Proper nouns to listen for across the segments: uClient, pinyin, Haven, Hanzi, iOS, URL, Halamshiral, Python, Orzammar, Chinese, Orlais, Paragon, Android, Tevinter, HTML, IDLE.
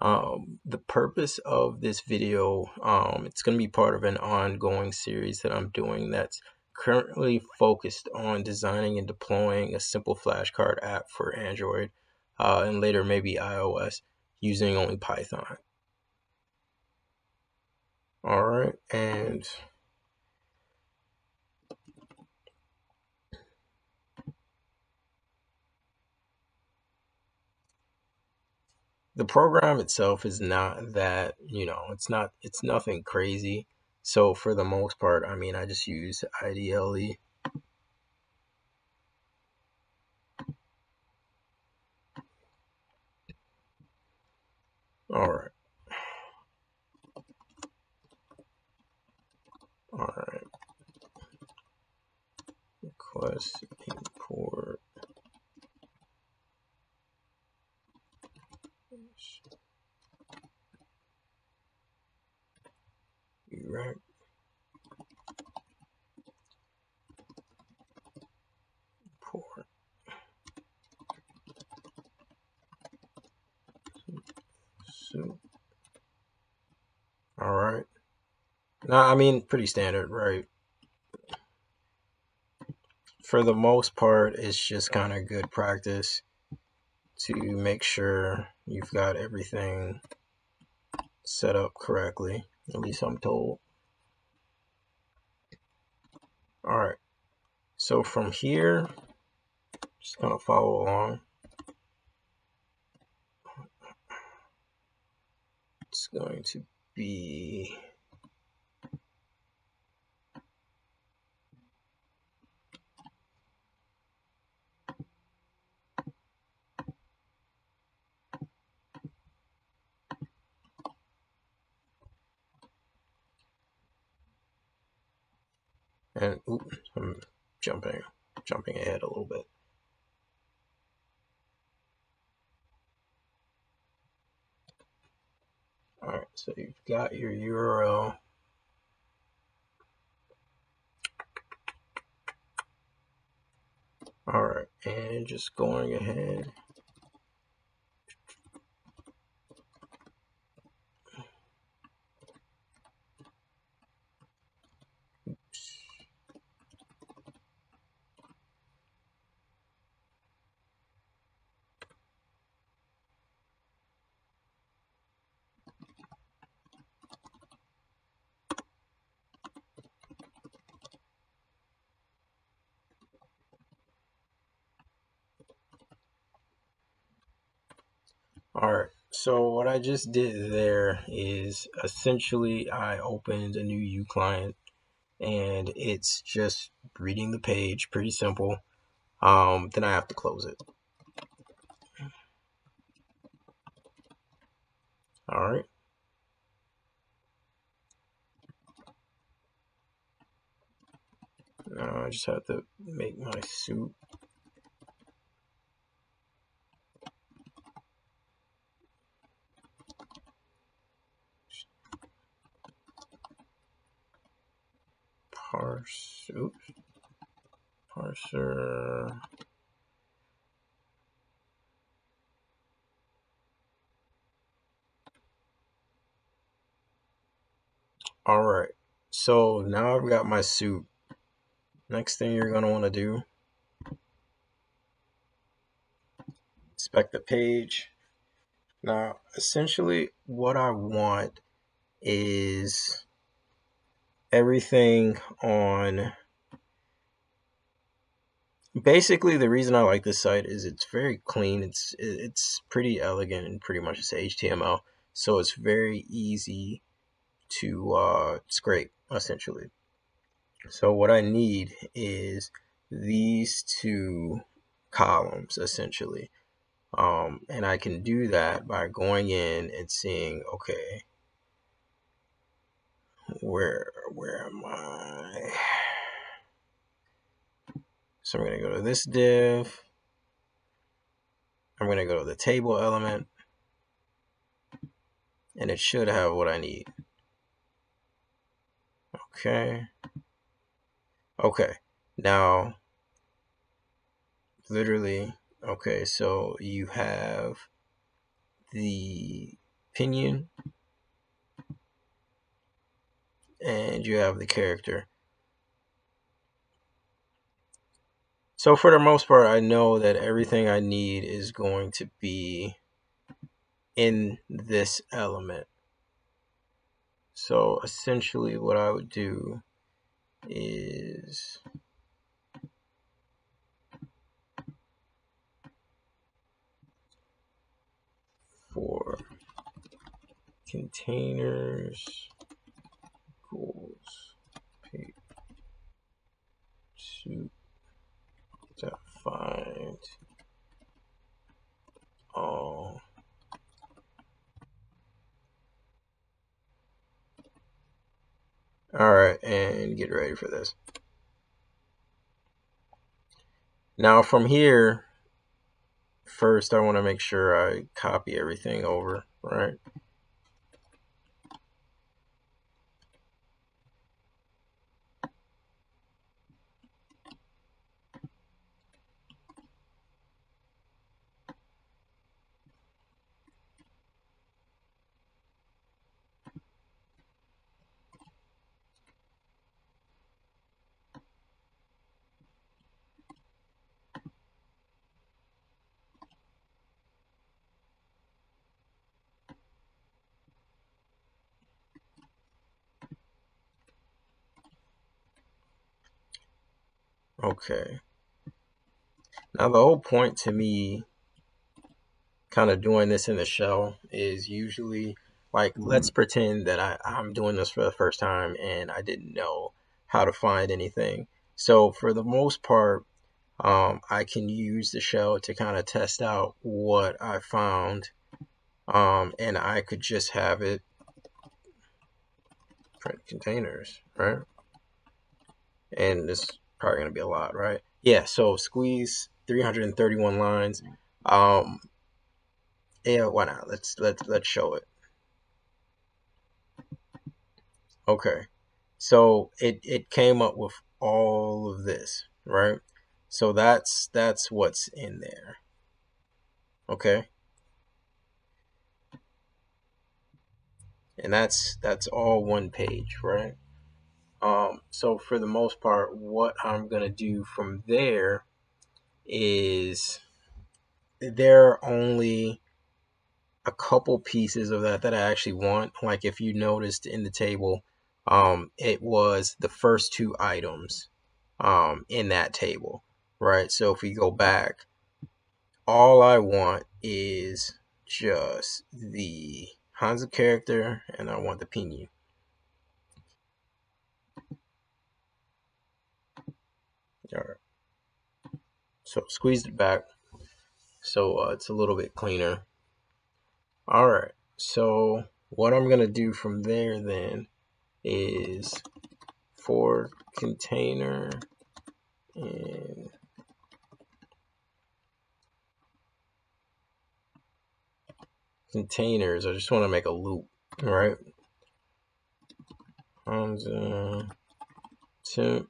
The purpose of this video, it's going to be part of an ongoing series that I'm doing that's currently focused on designing and deploying a simple flashcard app for Android and later maybe iOS using only Python. All right, and the program itself is not that, you know, it's nothing crazy. So for the most part, I mean, I just use IDLE. All right. All right. Request import. Right. Poor. So. All right. No, I mean, pretty standard, right? For the most part, it's just kind of good practice to make sure you've got everything set up correctly. At least I'm told. All right. So from here, just gonna follow along. It's going to be and oops, I'm jumping ahead a little bit. All right, so you've got your URL. All right, and just going ahead. All right, so what I just did there is essentially I opened a new uClient, and it's just reading the page, pretty simple. Then I have to close it. All right. Now I just have to make my soup. Parse, oops, parser. All right, so now I've got my soup. Next thing you're gonna wanna do, inspect the page. Now, essentially what I want is everything on, basically the reason I like this site is it's very clean, it's pretty elegant, and pretty much it's HTML, so it's very easy to scrape essentially. So what I need is these two columns essentially, and I can do that by going in and seeing, okay, where am I? So I'm going to go to this div. I'm going to go to the table element, and it should have what I need. Okay. Okay. Now, literally, okay, so you have the pinyin, and you have the character. So for the most part, I know that everything I need is going to be in this element. So essentially what I would do is for containers equals page2 to find all right, and get ready for this. Now from here, first I want to make sure I copy everything over, right? Okay, now the whole point to me kind of doing this in the shell is usually like, let's pretend that I'm doing this for the first time and I didn't know how to find anything. So for the most part, I can use the shell to kind of test out what I found, and I could just have it print containers, right? And this probably gonna be a lot, right? Yeah, so squeeze 331 lines. Yeah, why not? Let's show it. Okay, so it came up with all of this, right? So that's what's in there. Okay, and that's all one page, right? So for the most part, what I'm going to do from there is there are only a couple pieces of that I actually want. Like if you noticed in the table, it was the first two items in that table, right? So if we go back, all I want is just the Hanzi character and I want the pinyin. All right, so squeezed it back, so it's a little bit cleaner. All right, so what I'm gonna do from there then is for container and containers, I just want to make a loop, all right? Temp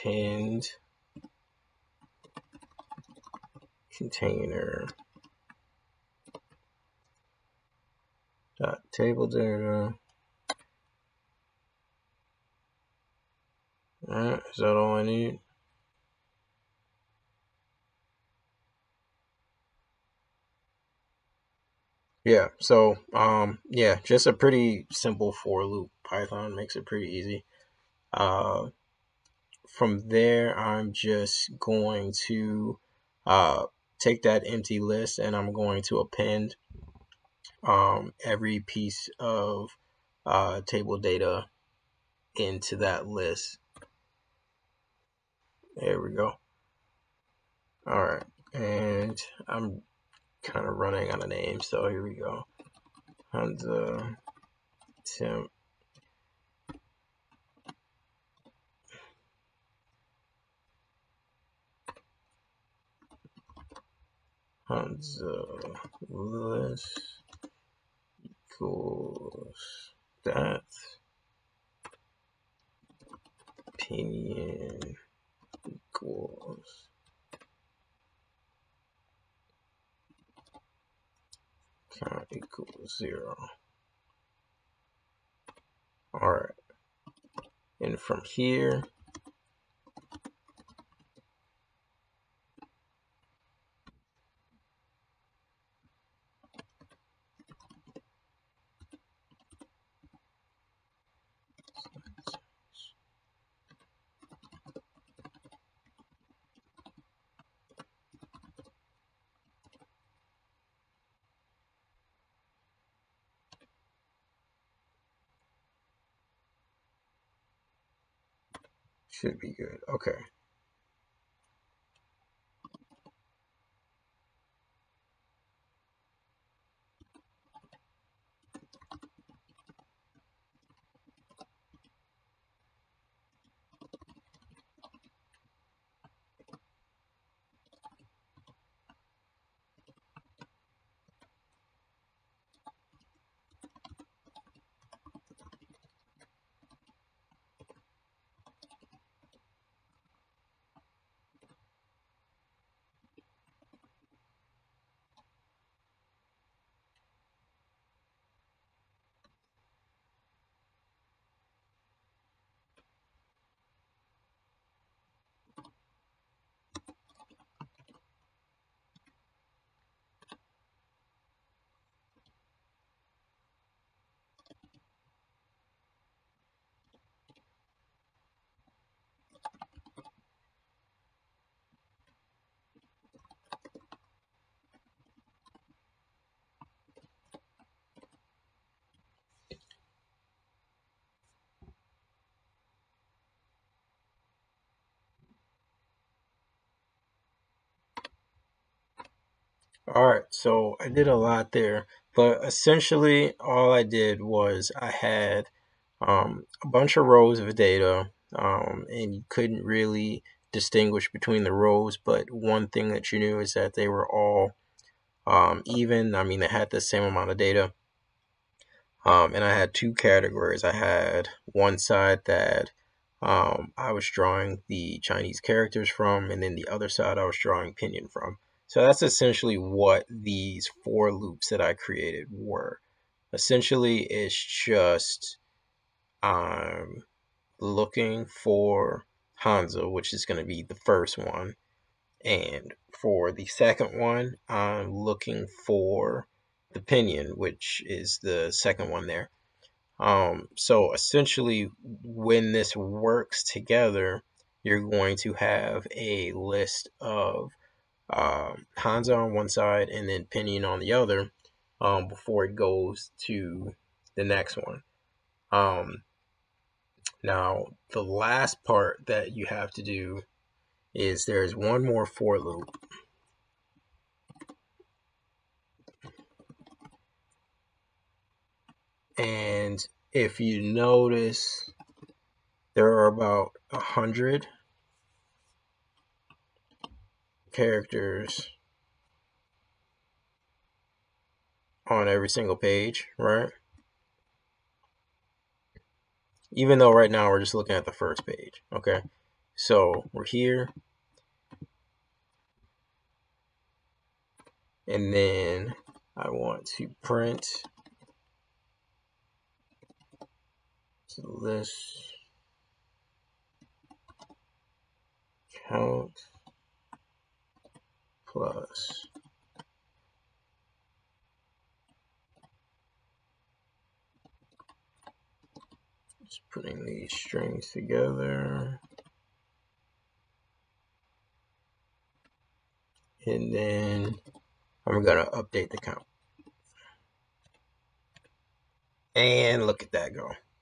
append container dot table data. All right, is that all I need? Yeah, so yeah, just a pretty simple for loop. Python makes it pretty easy. From there, I'm just going to take that empty list and I'm going to append every piece of table data into that list. There we go. All right, and I'm kind of running out of names, so here we go. Hanzi temp. Hanzi list equals that pinyin equals count equals 0. All right. And from here, should be good. Okay. All right, so I did a lot there, but essentially all I did was I had a bunch of rows of data, and you couldn't really distinguish between the rows, but one thing that you knew is that they were all even. I mean, they had the same amount of data, and I had two categories. I had one side that I was drawing the Chinese characters from, and then the other side I was drawing pinyin from. So that's essentially what these for loops that I created were. Essentially, it's just I'm looking for Hanzi, which is going to be the first one. And for the second one, I'm looking for the pinyin, which is the second one there. So essentially, when this works together, you're going to have a list of Hanzi on one side and then pinyin on the other, before it goes to the next one. Now, the last part that you have to do is there's one more for loop. And if you notice, there are about 100 characters on every single page, right? Even though right now we're just looking at the first page, okay? So we're here. And then I want to print this list count plus just putting these strings together, and then I'm gonna update the count, and look at that go.